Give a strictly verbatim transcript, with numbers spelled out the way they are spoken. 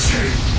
escape.